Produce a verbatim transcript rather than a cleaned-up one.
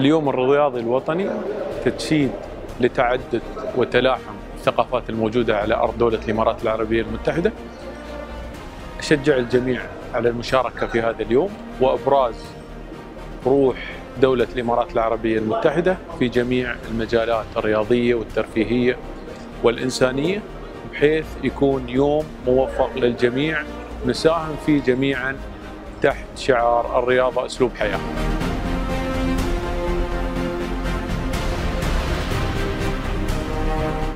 اليوم الرياضي الوطني تجسيد لتعدد وتلاحم الثقافات الموجودة على أرض دولة الإمارات العربية المتحدة. أشجع الجميع على المشاركة في هذا اليوم وإبراز روح دولة الإمارات العربية المتحدة في جميع المجالات الرياضية والترفيهية والإنسانية، بحيث يكون يوم موفق للجميع نساهم فيه جميعاً تحت شعار الرياضة أسلوب حياة.